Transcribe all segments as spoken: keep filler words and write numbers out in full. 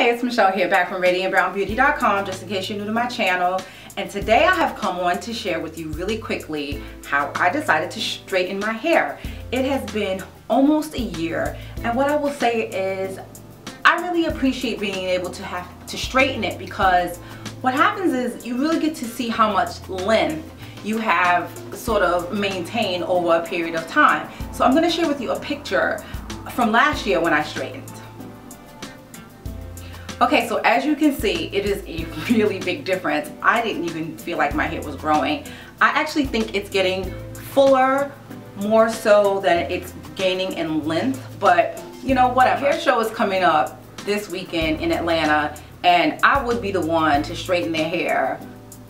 Hi, it's Michelle here, back from Radiant Brown Beauty dot com, just in case you're new to my channel. And today I have come on to share with you really quickly how I decided to straighten my hair. It has been almost a year, and what I will say is I really appreciate being able to have to straighten it, because what happens is you really get to see how much length you have sort of maintained over a period of time. So I'm going to share with you a picture from last year when I straightened. Okay, so as you can see, it is a really big difference. I didn't even feel like my hair was growing. I actually think it's getting fuller more so than it's gaining in length, but you know, whatever. Hair show is coming up this weekend in Atlanta, and I would be the one to straighten their hair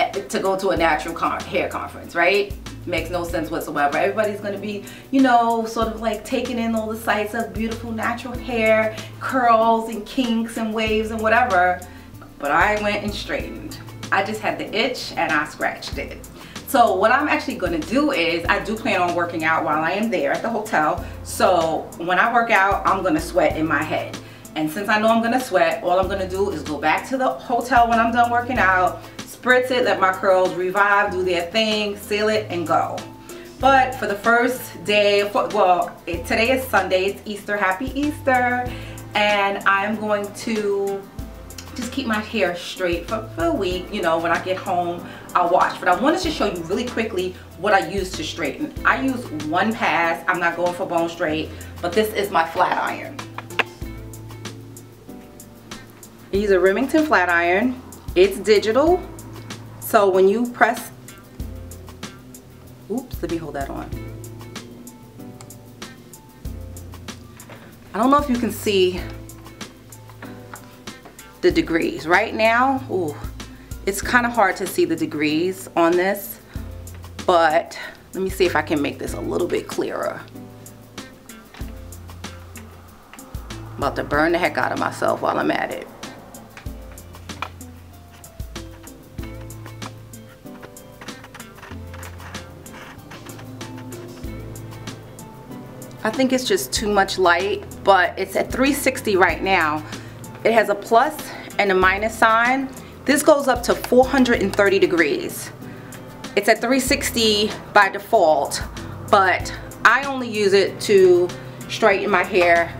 to go to a natural con hair conference, right? Makes no sense whatsoever. Everybody's going to be, you know, sort of like taking in all the sights of beautiful natural hair, curls and kinks and waves and whatever. But I went and straightened. I just had the itch and I scratched it. So what I'm actually going to do is, I do plan on working out while I am there at the hotel. So when I work out, I'm going to sweat in my head. And since I know I'm going to sweat, all I'm going to do is go back to the hotel when I'm done working out, spritz it, let my curls revive, do their thing, seal it, and go. But for the first day, for, well, it, today is Sunday, it's Easter, happy Easter, and I'm going to just keep my hair straight for, for a week. You know, when I get home, I'll wash. But I wanted to show you really quickly what I use to straighten. I use one pass, I'm not going for bone straight, but this is my flat iron. I use a Remington flat iron. It's digital. So when you press, oops, let me hold that on. I don't know if you can see the degrees. Right now, ooh, it's kind of hard to see the degrees on this, but let me see if I can make this a little bit clearer. I'm about to burn the heck out of myself while I'm at it. I think it's just too much light, but it's at three sixty right now. It has a plus and a minus sign. This goes up to four hundred thirty degrees. It's at three sixty by default, but I only use it to straighten my hair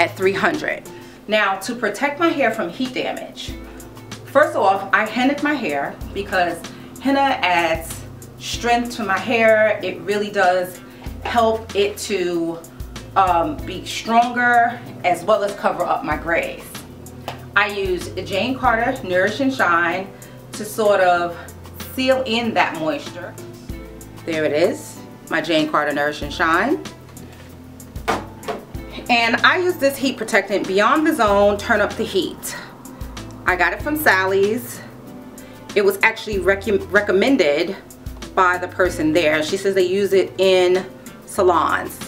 at three hundred. Now, to protect my hair from heat damage, first off, I henna'd my hair, because henna adds strength to my hair. It really does help it to um, be stronger, as well as cover up my grays. I use Jane Carter Nourish and Shine to sort of seal in that moisture. There it is, my Jane Carter Nourish and Shine. And I use this heat protectant, Beyond the Zone Turn Up the Heat. I got it from Sally's. It was actually rec recommended by the person there. She says they use it in salons.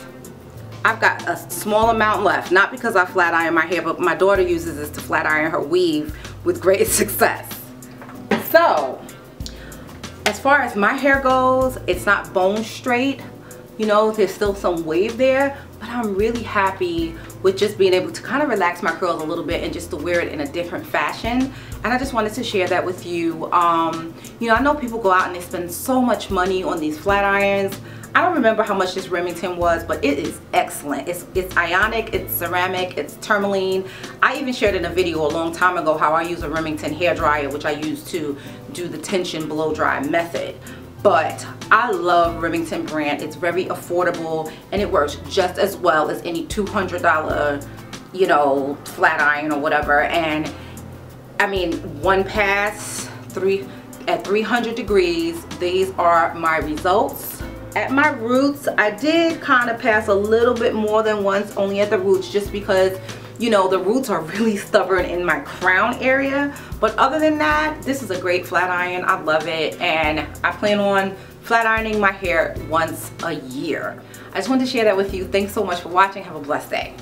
I've got a small amount left, not because I flat iron my hair, but my daughter uses this to flat iron her weave with great success. So, as far as my hair goes, it's not bone straight. You know, there's still some wave there, but I'm really happy with just being able to kind of relax my curls a little bit and just to wear it in a different fashion. And I just wanted to share that with you. Um, you know, I know people go out and they spend so much money on these flat irons. I don't remember how much this Remington was, but it is excellent. It's, it's ionic, it's ceramic, it's tourmaline. I even shared in a video a long time ago how I use a Remington hair dryer, which I use to do the tension blow dry method. But I love Remington brand. It's very affordable, and it works just as well as any two hundred dollar, you know, flat iron or whatever. And I mean, one pass, three at three hundred degrees. These are my results. At my roots, I did kind of pass a little bit more than once, only at the roots, just because, you know, the roots are really stubborn in my crown area. But other than that, this is a great flat iron. I love it, and I plan on flat ironing my hair once a year. I just wanted to share that with you. Thanks so much for watching. Have a blessed day.